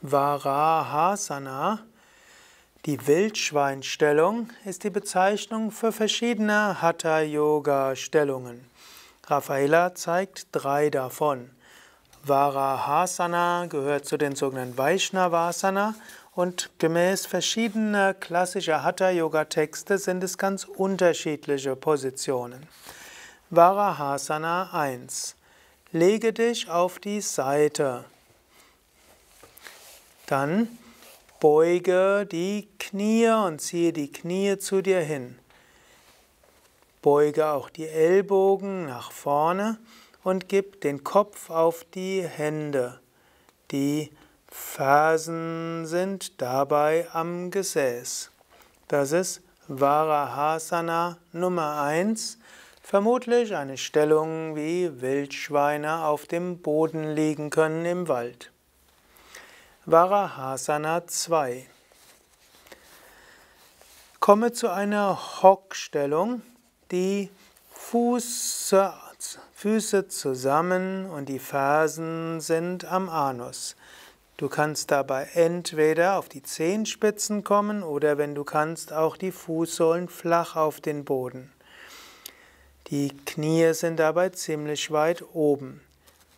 Varahasana, die Wildschweinstellung, ist die Bezeichnung für verschiedene Hatha-Yoga-Stellungen. Raffaela zeigt 3 davon. Varahasana gehört zu den sogenannten Vaishnavasana und gemäß verschiedener klassischer Hatha-Yoga-Texte sind es ganz unterschiedliche Positionen. Varahasana 1. Lege dich auf die Seite. Dann beuge die Knie und ziehe die Knie zu dir hin. Beuge auch die Ellbogen nach vorne und gib den Kopf auf die Hände. Die Fersen sind dabei am Gesäß. Das ist Varahasana Nummer 1. Vermutlich eine Stellung, wie Wildschweine auf dem Boden liegen können im Wald. Varahasana 2. Komme zu einer Hockstellung, die Füße zusammen und die Fersen sind am Anus. Du kannst dabei entweder auf die Zehenspitzen kommen oder, wenn du kannst, auch die Fußsohlen flach auf den Boden. Die Knie sind dabei ziemlich weit oben.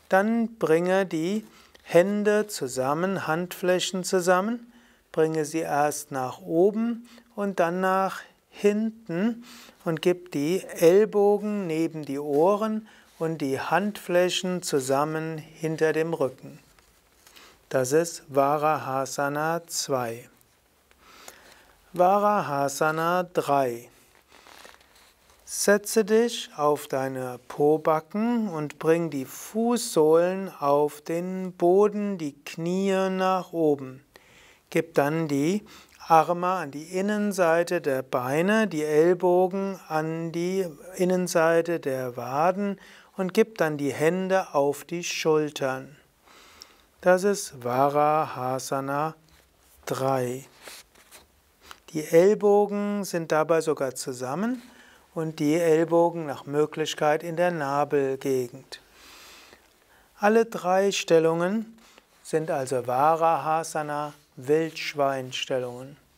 Dann bringe die Hände zusammen, Handflächen zusammen, bringe sie erst nach oben und dann nach hinten und gib die Ellbogen neben die Ohren und die Handflächen zusammen hinter dem Rücken. Das ist Varahasana 2. Varahasana 3. Setze dich auf deine Pobacken und bring die Fußsohlen auf den Boden, die Knie nach oben. Gib dann die Arme an die Innenseite der Beine, die Ellbogen an die Innenseite der Waden und gib dann die Hände auf die Schultern. Das ist Varahasana 3. Die Ellbogen sind dabei sogar zusammen. Und die Ellbogen nach Möglichkeit in der Nabelgegend. Alle 3 Stellungen sind also Varahasana, Wildschweinstellungen.